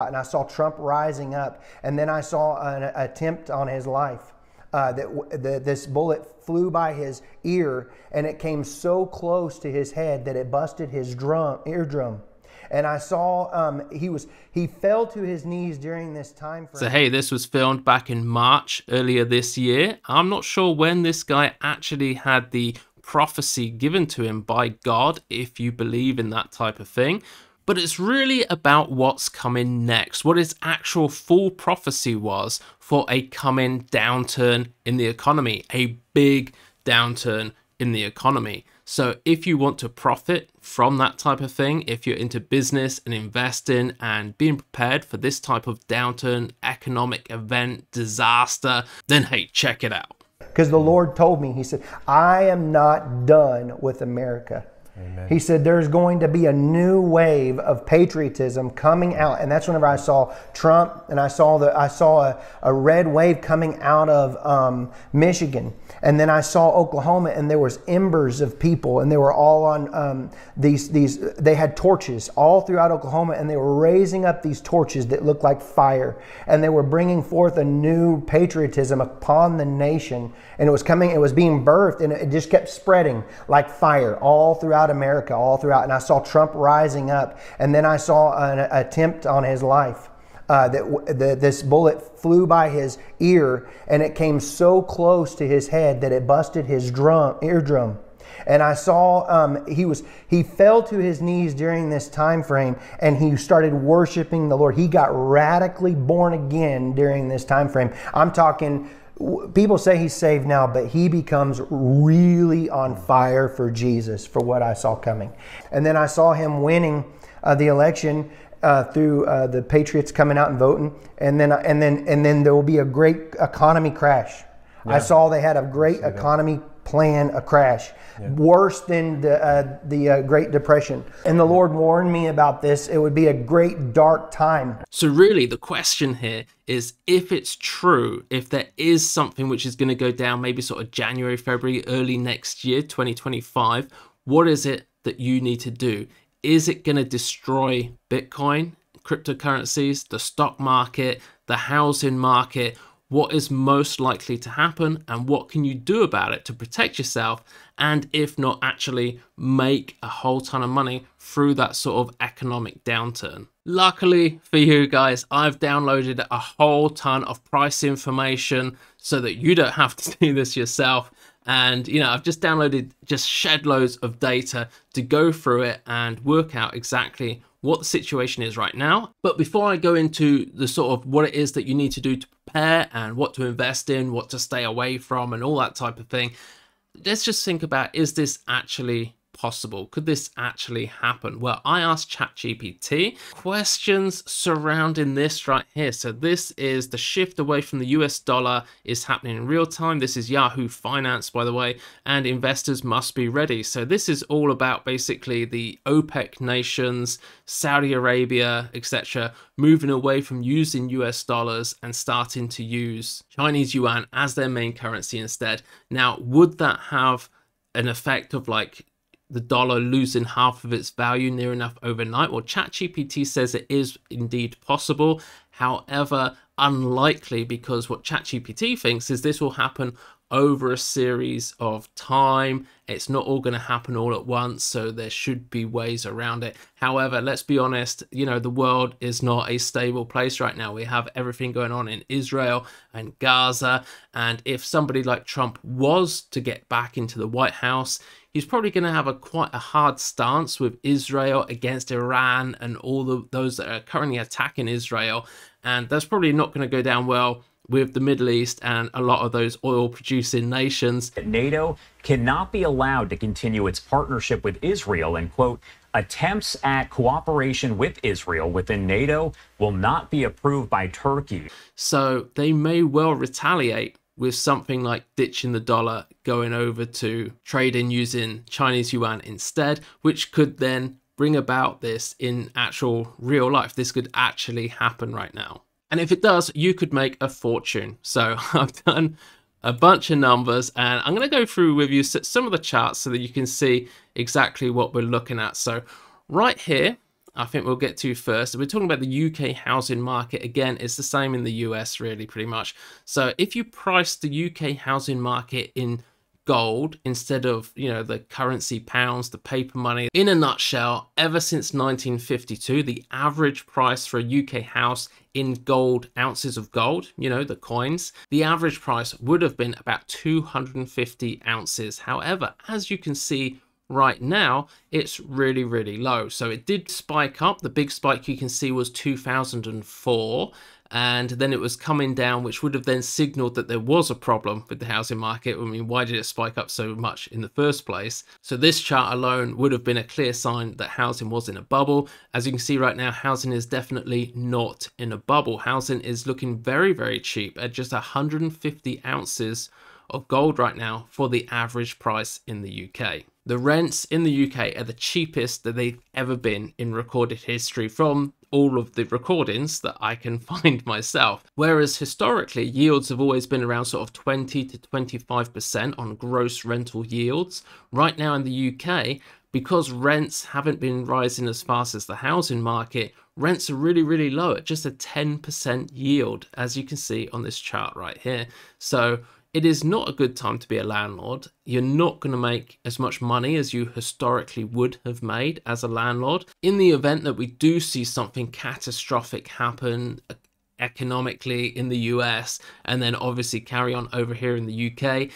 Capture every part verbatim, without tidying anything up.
and I saw Trump rising up, and then I saw an attempt on his life. Uh, that w the, this bullet flew by his ear, and it came so close to his head that it busted his drum, eardrum. And I saw um, he was he fell to his knees during this time frame. So hey, this was filmed back in March earlier this year. I'm not sure when this guy actually had the prophecy given to him by God, if you believe in that type of thing. But it's really about what's coming next, what his actual full prophecy was for a coming downturn in the economy, a big downturn in the economy. So if you want to profit from that type of thing, if you're into business and investing and being prepared for this type of downturn, economic event, disaster, then hey, check it out. Because the Lord told me, he said, I am not done with America. Amen. He said there's going to be a new wave of patriotism coming out, and that's whenever I saw Trump, and I saw the I saw a, a red wave coming out of um, Michigan, and then I saw Oklahoma, and there was embers of people, and they were all on um, these these they had torches all throughout Oklahoma, and they were raising up these torches that looked like fire, and they were bringing forth a new patriotism upon the nation, and it was coming, it was being birthed, and it just kept spreading like fire all throughout America, all throughout. And I saw Trump rising up, and then I saw an attempt on his life. Uh, that w the, this bullet flew by his ear, and it came so close to his head that it busted his drum, eardrum. And I saw um, he was he fell to his knees during this time frame, and he started worshiping the Lord. He got radically born again during this time frame. I'm talking. People say he's saved now, but he becomes really on fire for Jesus, for what I saw coming. And then I saw him winning uh, the election uh, through uh, the patriots coming out and voting. And then, and then, and then there will be a great economy crash. Yeah. I saw they had a great economy plan, a crash, yeah. worse than the, uh, the uh, Great Depression. And the Lord warned me about this. It would be a great dark time. So really the question here is, if it's true, if there is something which is going to go down maybe sort of January, February, early next year, twenty twenty-five, what is it that you need to do? Is it going to destroy Bitcoin, cryptocurrencies, the stock market, the housing market? What is most likely to happen, and what can you do about it to protect yourself, and if not, actually make a whole ton of money through that sort of economic downturn? Luckily for you guys, I've downloaded a whole ton of price information so that you don't have to do this yourself. And, you know, I've just downloaded just shed loads of data to go through it and work out exactly what the situation is right now. But before I go into the sort of what it is that you need to do to prepare and what to invest in, what to stay away from and all that type of thing, let's just think about, is this actually possible? Could this actually happen? Well, I asked ChatGPT questions surrounding this right here. So this is the shift away from the U S dollar is happening in real time. This is Yahoo Finance, by the way, and investors must be ready. So this is all about basically the OPEC nations, Saudi Arabia, et cetera, moving away from using U S dollars and starting to use Chinese yuan as their main currency instead. Now, would that have an effect of like the dollar losing half of its value near enough overnight? Well, ChatGPT says it is indeed possible. However, unlikely, because what ChatGPT thinks is this will happen over a series of time. It's not all going to happen all at once, so there should be ways around it. However, let's be honest, you know, the world is not a stable place right now. We have everything going on in Israel and Gaza, and if somebody like Trump was to get back into the White House, he's probably going to have a quite a hard stance with Israel against Iran and all the, those that are currently attacking Israel, and that's probably not going to go down well with the Middle East and a lot of those oil-producing nations. NATO cannot be allowed to continue its partnership with Israel, and, quote, attempts at cooperation with Israel within NATO will not be approved by Turkey. So they may well retaliate with something like ditching the dollar, going over to trading using Chinese yuan instead, which could then bring about this in actual real life. This could actually happen right now. And if it does, you could make a fortune. So I've done a bunch of numbers, and I'm going to go through with you some of the charts so that you can see exactly what we're looking at. So right here, I think we'll get to first. We're talking about the U K housing market. Again, it's the same in the U S really, pretty much. So if you price the U K housing market in gold instead of, you know, the currency pounds, the paper money, in a nutshell, ever since nineteen fifty-two, the average price for a U K house in gold, ounces of gold, you know, the coins, the average price would have been about two hundred fifty ounces. However, as you can see, right now, it's really, really low. So it did spike up. The big spike you can see was two thousand four, and then it was coming down, which would have then signaled that there was a problem with the housing market. I mean, why did it spike up so much in the first place? So this chart alone would have been a clear sign that housing was in a bubble. As you can see right now, housing is definitely not in a bubble. Housing is looking very, very cheap at just one hundred fifty ounces of gold right now for the average price in the U K. The rents in the U K are the cheapest that they've ever been in recorded history from all of the recordings that I can find myself. Whereas historically, yields have always been around sort of twenty to twenty-five percent on gross rental yields. Right now in the U K, because rents haven't been rising as fast as the housing market, rents are really, really low at just a ten percent yield, as you can see on this chart right here. So it is not a good time to be a landlord. You're not going to make as much money as you historically would have made as a landlord. In the event that we do see something catastrophic happen economically in the U S, and then obviously carry on over here in the U K,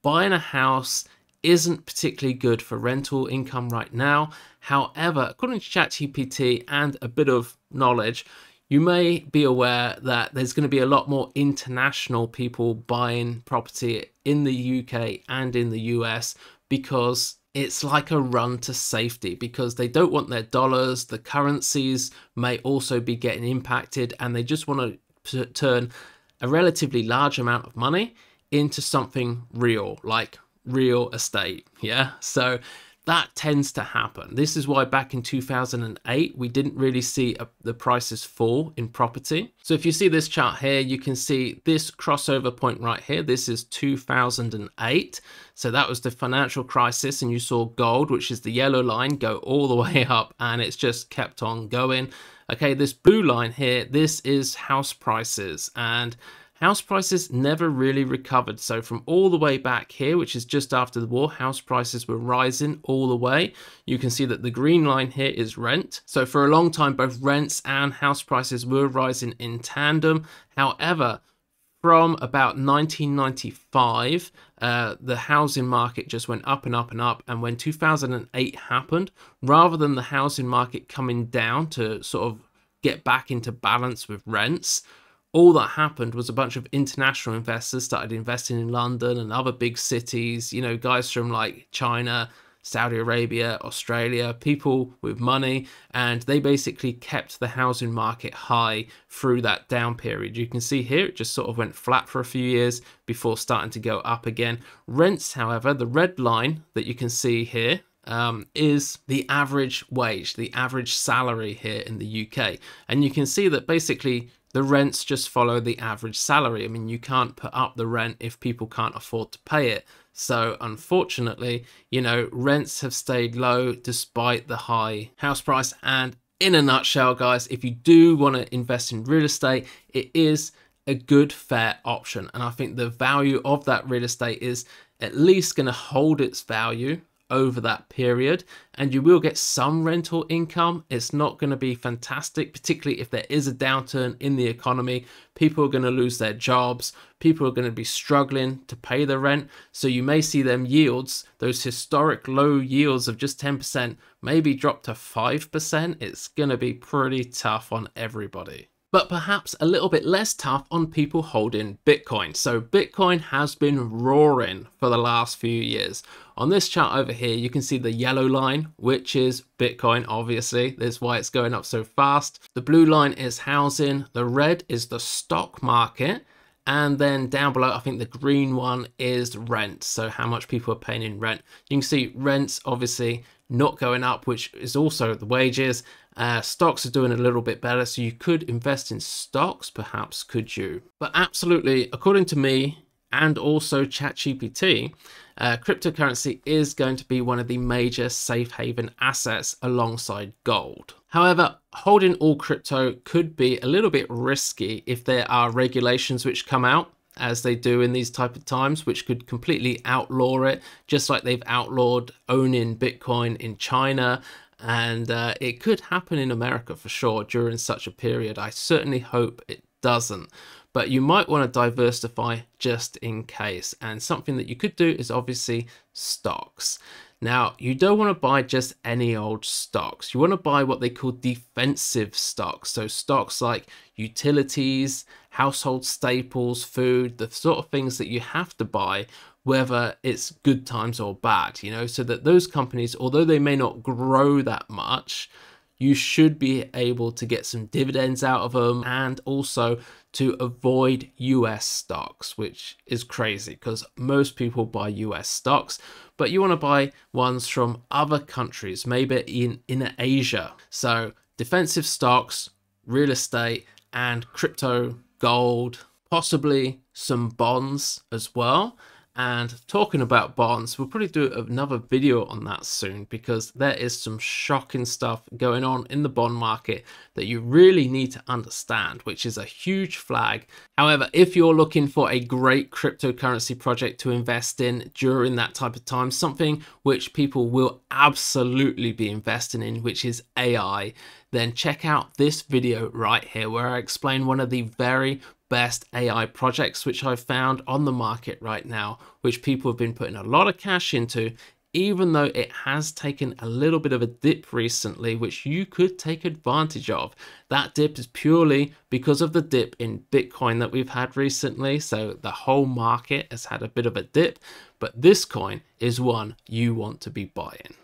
buying a house isn't particularly good for rental income right now. However, according to ChatGPT and a bit of knowledge, you may be aware that there's going to be a lot more international people buying property in the U K and in the U S, because it's like a run to safety, because they don't want their dollars. The currencies may also be getting impacted, and they just want to turn a relatively large amount of money into something real, like real estate. Yeah. So that tends to happen. This is why back in two thousand eight, we didn't really see a, the prices fall in property. So if you see this chart here, you can see this crossover point right here. This is two thousand eight. So that was the financial crisis, and you saw gold, which is the yellow line, go all the way up, and it's just kept on going. Okay, this blue line here, this is house prices, and house prices never really recovered. So from all the way back here, which is just after the war, house prices were rising all the way. You can see that the green line here is rent. So for a long time, both rents and house prices were rising in tandem. However, from about nineteen ninety-five, uh, the housing market just went up and up and up. And when two thousand eight happened, rather than the housing market coming down to sort of get back into balance with rents, all that happened was a bunch of international investors started investing in London and other big cities, you know, guys from like China, Saudi Arabia, Australia, people with money, and they basically kept the housing market high through that down period. You can see here, it just sort of went flat for a few years before starting to go up again. Rents, however, the red line that you can see here, Um, is the average wage, the average salary here in the U K. And you can see that basically the rents just follow the average salary. I mean, you can't put up the rent if people can't afford to pay it. So unfortunately, you know, rents have stayed low despite the high house price. And in a nutshell, guys, if you do want to invest in real estate, it is a good, fair option. And I think the value of that real estate is at least going to hold its value over that period, and you will get some rental income. It's not going to be fantastic, particularly if there is a downturn in the economy. People are going to lose their jobs. People are going to be struggling to pay the rent. So you may see them yields, those historic low yields of just ten percent, maybe drop to five percent. It's going to be pretty tough on everybody, but perhaps a little bit less tough on people holding Bitcoin. So Bitcoin has been roaring for the last few years. On this chart over here, you can see the yellow line, which is Bitcoin, obviously. That's why it's going up so fast. The blue line is housing. The red is the stock market. And then down below, I think the green one is rent. So how much people are paying in rent. You can see rents obviously not going up, which is also the wages. Uh, stocks are doing a little bit better. So you could invest in stocks, perhaps, could you? But absolutely, according to me, and also ChatGPT, uh, cryptocurrency is going to be one of the major safe haven assets alongside gold. However, holding all crypto could be a little bit risky if there are regulations which come out, as they do in these type of times, which could completely outlaw it, just like they've outlawed owning Bitcoin in China. And uh, it could happen in America for sure during such a period. I certainly hope it doesn't, but you might want to diversify just in case. And something that you could do is obviously stocks. Now, you don't want to buy just any old stocks. You want to buy what they call defensive stocks. So stocks like utilities, household staples, food, the sort of things that you have to buy, whether it's good times or bad, you know, so that those companies, although they may not grow that much, you should be able to get some dividends out of them, and also to avoid U S stocks, which is crazy because most people buy U S stocks, but you want to buy ones from other countries, maybe in inner Asia. So defensive stocks, real estate, and crypto, gold, possibly some bonds as well. And talking about bonds, we'll probably do another video on that soon, because there is some shocking stuff going on in the bond market that you really need to understand, which is a huge flag. However, if you're looking for a great cryptocurrency project to invest in during that type of time, something which people will absolutely be investing in, which is A I, then check out this video right here, where I explain one of the very best A I projects which I've found on the market right now, which people have been putting a lot of cash into, even though it has taken a little bit of a dip recently, which you could take advantage of. That dip is purely because of the dip in Bitcoin that we've had recently. So the whole market has had a bit of a dip, but this coin is one you want to be buying.